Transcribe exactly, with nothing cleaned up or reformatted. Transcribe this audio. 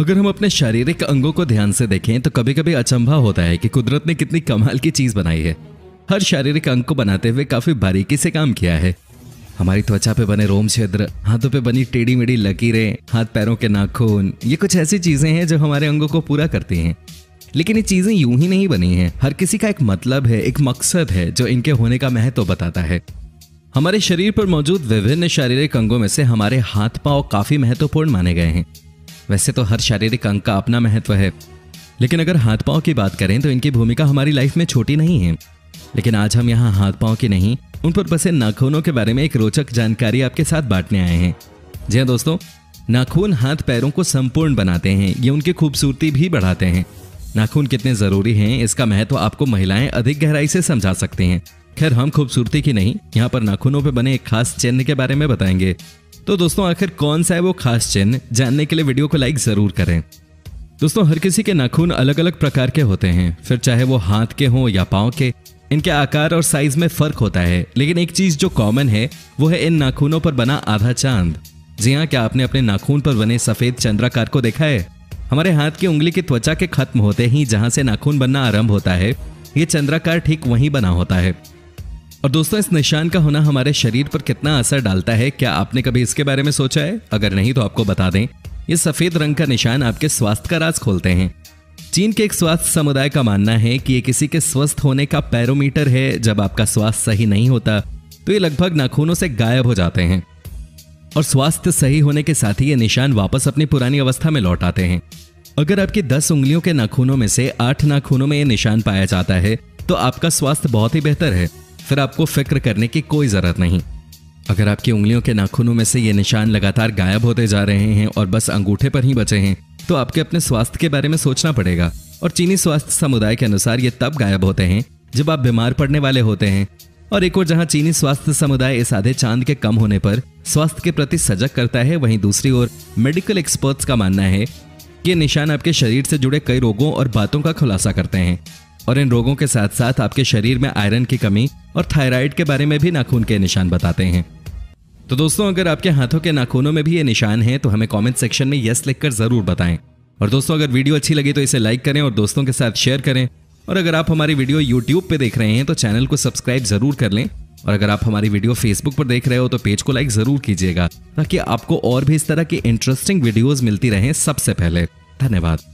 अगर हम अपने शारीरिक अंगों को ध्यान से देखें तो कभी कभी अचंभा होता है कि कुदरत ने कितनी कमाल की चीज बनाई है। हर शारीरिक अंग को बनाते हुए काफी बारीकी से काम किया है। हमारी त्वचा पे बने रोम छिद्र, हाथों पे बनी टेढ़ी मेढ़ी लकीरें, हाथ पैरों के नाखून, ये कुछ ऐसी चीजें हैं जो हमारे अंगों को पूरा करती हैं। लेकिन ये चीजें यूं ही नहीं बनी हैं, हर किसी का एक मतलब है, एक मकसद है जो इनके होने का महत्व बताता है। हमारे शरीर पर मौजूद विभिन्न शारीरिक अंगों में से हमारे हाथ पांव काफी महत्वपूर्ण माने गए हैं। वैसे तो हर शारीरिक अंग का अपना महत्व है, लेकिन अगर हाथ पांव की बात करें तो इनकी भूमिका हमारी लाइफ में छोटी नहीं है। लेकिन आज हम यहाँ हाथ पांव की नहीं, उन पर बसे नाखूनों के बारे में एक रोचक जानकारी आपके साथ बांटने आए हैं। जी हाँ दोस्तों, नाखून हाथ पैरों को संपूर्ण बनाते हैं, ये उनकी खूबसूरती भी बढ़ाते हैं। नाखून कितने ज़रूरी हैं इसका महत्व आपको महिलाएं अधिक गहराई से समझा सकती हैं। खैर, हम खूबसूरती की नहीं, यहाँ पर नाखूनों पर बने एक खास चिन्ह के बारे में बताएंगे। तो दोस्तों, आखिर कौन सा है वो खास चिन्ह? जानने के लिए वीडियो को लाइक ज़रूर करें। दोस्तों, हर किसी के नाखून अलग अलग प्रकार के होते हैं, फिर चाहे वो हाथ के हों या पाँव के। इनके आकार और साइज में फर्क होता है, लेकिन एक चीज जो कॉमन है वो है इन नाखूनों पर बना आधा चांद। जी हाँ, क्या आपने अपने नाखून पर बने सफेद चंद्राकार को देखा है? हमारे हाथ की उंगली की त्वचा के खत्म होते ही जहां से नाखून बनना आरंभ होता है, ये चंद्राकार ठीक वहीं बना होता है। और दोस्तों, इस निशान का होना हमारे शरीर पर कितना असर डालता है, क्या आपने कभी इसके बारे में सोचा है? अगर नहीं तो आपको बता दें, ये सफेद रंग का निशान आपके स्वास्थ्य का राज खोलते हैं। चीन के एक स्वास्थ्य समुदाय का मानना है कि ये किसी के स्वस्थ होने का पैरोमीटर है। जब आपका स्वास्थ्य सही नहीं होता तो ये लगभग नाखूनों से गायब हो जाते हैं, और स्वास्थ्य सही होने के साथ ही ये निशान वापस अपनी पुरानी अवस्था में लौट आते हैं। अगर आपकी दस उंगलियों के नाखूनों में से आठ नाखूनों में ये निशान पाया जाता है तो आपका स्वास्थ्य बहुत ही बेहतर है, फिर आपको फिक्र करने की कोई ज़रूरत नहीं। अगर आपकी उंगलियों के नाखूनों में से ये निशान लगातार गायब होते जा रहे हैं और बस अंगूठे पर ही बचे हैं, तो आपके अपने स्वास्थ्य के बारे में सोचना पड़ेगा। और चीनी स्वास्थ्य समुदाय के अनुसार ये तब गायब होते हैं जब आप बीमार पड़ने वाले होते हैं। और एक और जहां चीनी स्वास्थ्य समुदाय इस आधे चांद के कम होने पर स्वास्थ्य के प्रति सजग करता है, वहीं दूसरी ओर मेडिकल एक्सपर्ट्स का मानना है कि निशान आपके शरीर से जुड़े कई रोगों और बातों का खुलासा करते हैं। और इन रोगों के साथ साथ आपके शरीर में आयरन की कमी और थायराइड के बारे में भी नाखून के निशान बताते हैं। तो दोस्तों, अगर आपके हाथों के नाखूनों में भी ये निशान हैं तो हमें कमेंट सेक्शन में यस लिखकर ज़रूर बताएं। और दोस्तों, अगर वीडियो अच्छी लगी तो इसे लाइक करें और दोस्तों के साथ शेयर करें। और अगर आप हमारी वीडियो यूट्यूब पे देख रहे हैं तो चैनल को सब्सक्राइब ज़रूर कर लें। और अगर आप हमारी वीडियो फेसबुक पर देख रहे हो तो पेज को लाइक ज़रूर कीजिएगा, ताकि आपको और भी इस तरह की इंटरेस्टिंग वीडियोज़ मिलती रहें सबसे पहले। धन्यवाद।